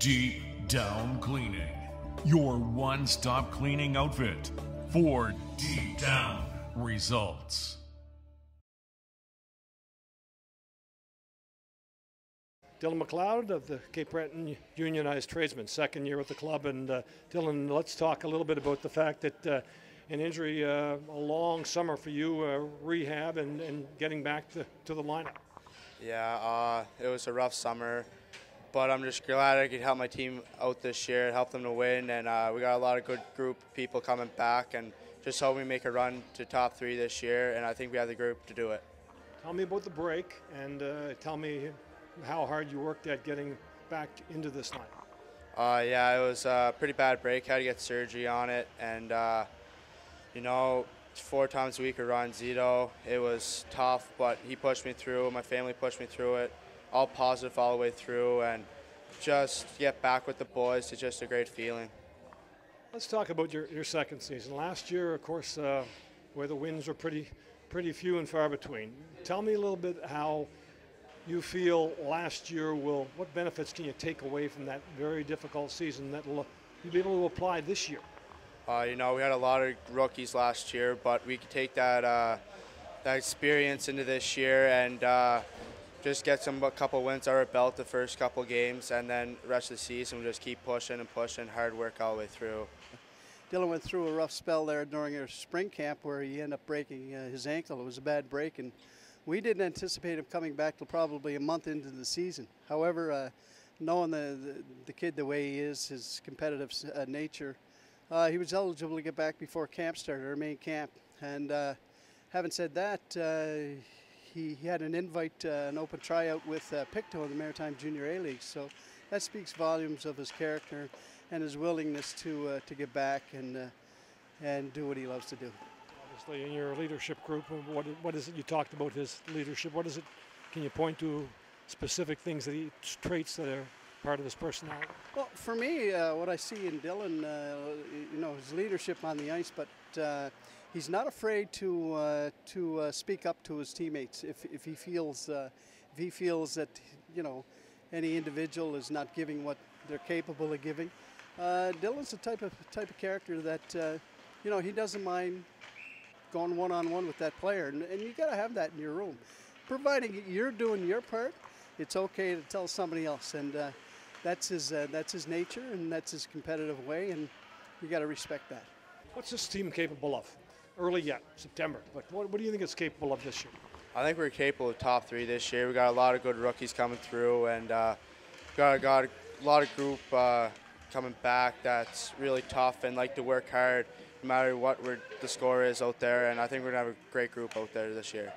Deep Down Cleaning, your one-stop cleaning outfit for deep down results. Dylan McLeod of the Cape Breton Unionized Tradesman, second year with the club. And Dylan, let's talk a little bit about the fact that an injury, a long summer for you, rehab and getting back to the lineup. Yeah, it was a rough summer, but I'm just glad I could help my team out this year, help them to win, and we got a lot of good group of people coming back, and just hope we make a run to top three this year, and I think we have the group to do it. Tell me about the break, and tell me how hard you worked at getting back into this lineup. Yeah, it was a pretty bad break. Had to get surgery on it, and you know, 4 times a week around Zito. It was tough, but he pushed me through. My family pushed me through it. All positive all the way through, and just get back with the boys. It's just a great feeling. Let's talk about your second season. Last year, of course, where the wins were pretty few and far between. Tell me a little bit how you feel last year will, what benefits can you take away from that very difficult season that you'll be able to apply this year? You know, we had a lot of rookies last year, but we could take that, that experience into this year and just get a couple wins out of our belt the first couple games, and then the rest of the season we just keep pushing and pushing, hard work all the way through. Dylan went through a rough spell there during our spring camp where he ended up breaking his ankle. It was a bad break, and we didn't anticipate him coming back till probably a month into the season. However, knowing the kid the way he is, his competitive nature, he was eligible to get back before camp started, our main camp. And having said that, he had an invite, an open tryout with Pictou in the Maritime Junior A-League. So that speaks volumes of his character and his willingness to get back and do what he loves to do. Obviously, in your leadership group, what is it you talked about his leadership? What is it? Can you point to specific things that he traits that are part of his personality? Well, for me, what I see in Dylan, you know, his leadership on the ice, but he's not afraid to speak up to his teammates if he feels that, you know, any individual is not giving what they're capable of giving. Dylan's the type of character that you know, he doesn't mind going one-on-one with that player, and you got to have that in your room, providing you're doing your part. It's okay to tell somebody else, and that's his nature, and that's his competitive way, and you got to respect that. What's this team capable of? Early yet, September, but what do you think it's capable of this year? I think we're capable of top three this year. We got a lot of good rookies coming through, and got a lot of group coming back that's really tough and like to work hard no matter what the score is out there, and I think we're going to have a great group out there this year.